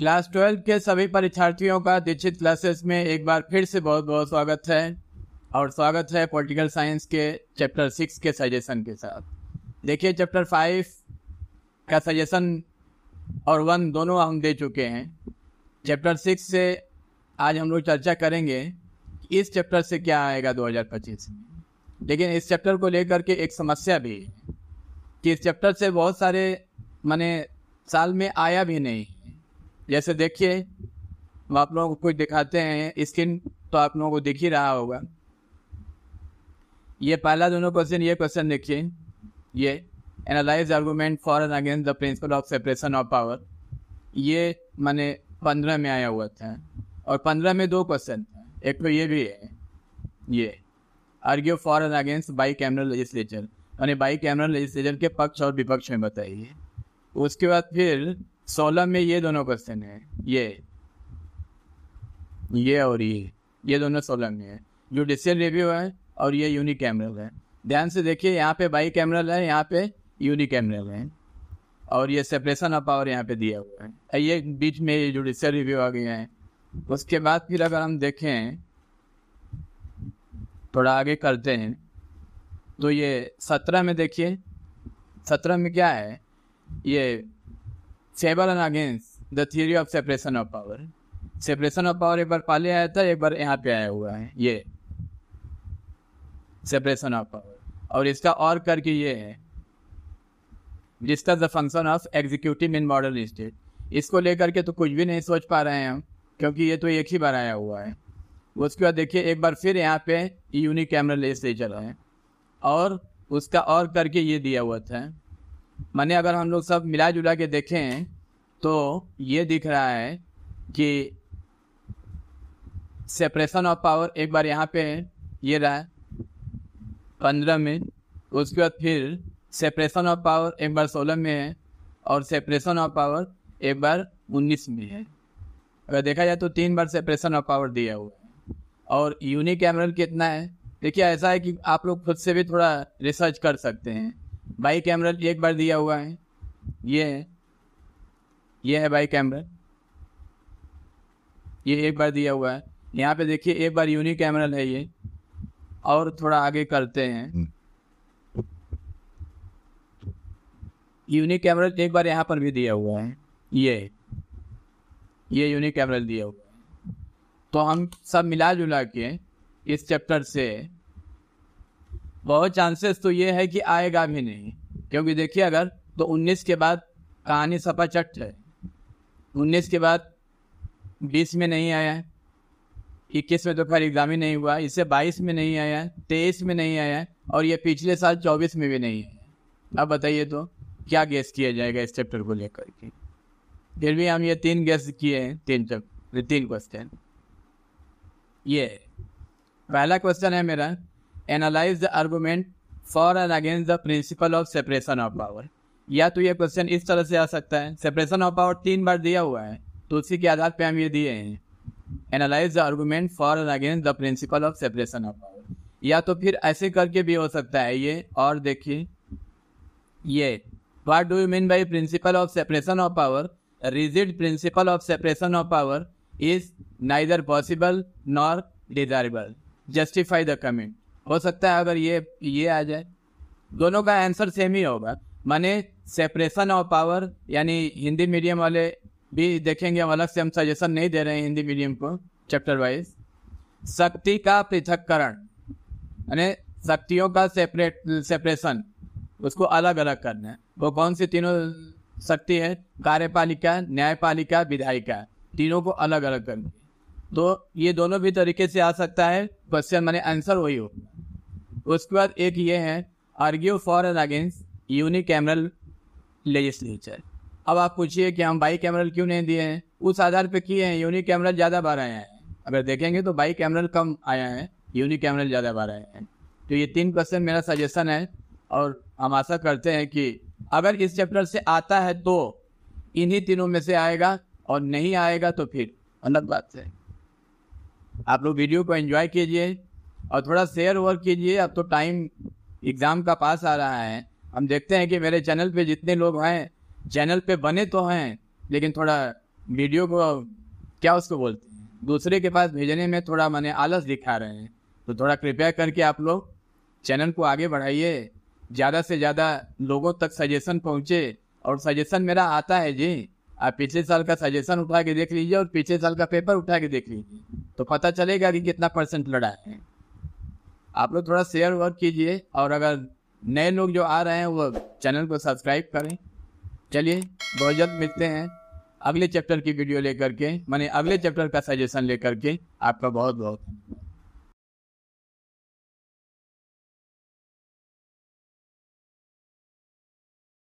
Class 12 के सभी परीक्षार्थियों का दीक्षित क्लासेस में एक बार फिर से बहुत बहुत स्वागत है और स्वागत है पॉलिटिकल साइंस के चैप्टर 6 के सजेशन के साथ। देखिए, चैप्टर 5 का सजेशन और 1 दोनों हम दे चुके हैं। चैप्टर 6 से आज हम लोग चर्चा करेंगे कि इस चैप्टर से क्या आएगा 2025 में। लेकिन इस चैप्टर को लेकर के एक समस्या भी है कि इस चैप्टर से बहुत सारे माने साल में आया भी नहीं। जैसे देखिए, हम आप लोगों को कुछ दिखाते हैं, स्क्रीन तो आप लोगों को दिख ही रहा होगा। ये पहला दोनों क्वेश्चन, ये क्वेश्चन देखिए, ये analyse argument for and against the principle of separation of power, ये माने 15 में आया हुआ था। और 15 में 2 क्वेश्चन, एक तो ये भी है, ये argue for and against bicameral legislature, यानी बाई कैमरल लेजिस्लेचर के पक्ष और विपक्ष में बताइए। उसके बाद फिर 16 में ये दोनों क्वेश्चन है, ये और ये दोनों 16 में है। जुडिशियल रिव्यू है और ये यूनिकैमरल है। ध्यान से देखिए, यहाँ पे बाई कैमरल है, यहाँ पे यूनिकैमरल है और ये सेपरेशन ऑफ पावर यहाँ पे दिया हुआ है। ये बीच में ये जुडिशियल रिव्यू आ गया है। उसके बाद फिर अगर हम देखें, थोड़ा आगे करते हैं, तो ये 17 में देखिए, 17 में क्या है, ये favour and against the theory of separation of power. Separation of power एक बार पहले आया था, एक बार यहाँ पे आया हुआ है, ये सेपरेशन ऑफ पावर। और इसका और करके ये है, discuss the function of executive in modern state. इसको लेकर के तो कुछ भी नहीं सोच पा रहे हैं हम, क्योंकि ये तो एक ही बार आया हुआ है। उसके बाद देखिए, एक बार फिर यहाँ पे यूनिकैमरल लेजिस्लेचर है और उसका और करके ये दिया हुआ था। माने अगर हम लोग सब मिला जुला के देखें तो ये दिख रहा है कि सेपरेशन ऑफ पावर एक बार यहाँ पे है, ये रहा 15 में। उसके बाद फिर सेपरेशन ऑफ पावर एक बार 16 में है और सेपरेशन ऑफ पावर एक बार 19 में है। अगर देखा जाए तो 3 बार सेपरेशन ऑफ पावर दिया हुआ है। और यूनिकैमरल कितना है, देखिए ऐसा है कि आप लोग खुद से भी थोड़ा रिसर्च कर सकते हैं। बाई कैमरल एक बार दिया हुआ है, ये है बाई कैमरल, ये एक बार दिया हुआ है। यहाँ पे देखिए, एक बार यूनी कैमरल है ये। और थोड़ा आगे करते हैं, यूनी कैमरल एक बार यहाँ पर भी दिया हुआ है, ये यूनी कैमरल दिया हुआ है। तो हम सब मिला जुला के इस चैप्टर से बहुत चांसेस तो ये है कि आएगा भी नहीं, क्योंकि देखिए अगर तो 19 के बाद कहानी सपाचट है। 19 के बाद 20 में नहीं आया, 21 में तो खैर एग्जाम ही नहीं हुआ, इससे 22 में नहीं आया, 23 में नहीं आया और ये पिछले साल 24 में भी नहीं आया। अब बताइए तो क्या गेस किया जाएगा इस चैप्टर को लेकर के। फिर भी हम ये 3 गेस किए हैं, 3 क्वेश्चन। ये पहला क्वेश्चन है मेरा, analyse the argument for and against the principle of separation of power. या तो ये क्वेश्चन इस तरह से आ सकता है, सेपरेशन ऑफ पावर 3 बार दिया हुआ है तो उसी के आधार पे हम ये दिए हैं, analyse the argument for and against the principle of separation of power. या तो फिर ऐसे करके भी हो सकता है ये, और देखिए ये, what do you mean by principle of separation of power, rigid principle of separation of power is neither possible nor desirable, justify the comment. हो सकता है अगर ये आ जाए, दोनों का आंसर सेम ही होगा। माने सेपरेशन ऑफ पावर, यानी हिंदी मीडियम वाले भी देखेंगे, हम अलग से हम सजेशन नहीं दे रहे हैं हिंदी मीडियम को चैप्टर वाइज। शक्ति का पृथक्करण, यानी शक्तियों का सेपरेशन, उसको अलग अलग करना है। वो कौन सी तीनों शक्ति है, कार्यपालिका, न्यायपालिका, विधायिका, तीनों को अलग अलग करना है। तो ये दोनों भी तरीके से आ सकता है क्वेश्चन, माने आंसर वही हो। उसके बाद एक ये है, argue for and against unicameral legislature. अब आप पूछिए कि हम बाई कैमरल क्यों नहीं दिए हैं, उस आधार पे किए हैं। यूनिकैमरल ज़्यादा बार आया है, अगर देखेंगे तो बाई कैमरल कम आया है, यूनिकैमरल ज़्यादा बार आया है। तो ये 3 क्वेश्चन मेरा सजेशन है और हम आशा करते हैं कि अगर इस चैप्टर से आता है तो इन्हीं तीनों में से आएगा, और नहीं आएगा तो फिर अलग बात है। आप लोग वीडियो को एंजॉय कीजिए और थोड़ा शेयर वर्क कीजिए। अब तो टाइम एग्ज़ाम का पास आ रहा है। हम देखते हैं कि मेरे चैनल पे जितने लोग हैं, चैनल पे बने तो हैं लेकिन थोड़ा वीडियो को क्या उसको बोलते हैं, दूसरे के पास भेजने में थोड़ा मैंने आलस दिखा रहे हैं, तो थोड़ा कृपया करके आप लोग चैनल को आगे बढ़ाइए, ज़्यादा से ज़्यादा लोगों तक सजेशन पहुँचे। और सजेशन मेरा आता है जी, आप पिछले साल का सजेशन उठा के देख लीजिए और पिछले साल का पेपर उठा के देख लीजिए, तो पता चलेगा कि कितना % लड़ा है। आप लोग थोड़ा शेयर वर्क कीजिए, और अगर नए लोग जो आ रहे हैं वो चैनल को सब्सक्राइब करें। चलिए बहुत जल्द मिलते हैं अगले चैप्टर की वीडियो लेकर के, माने अगले चैप्टर का सजेशन लेकर के। आपका बहुत बहुत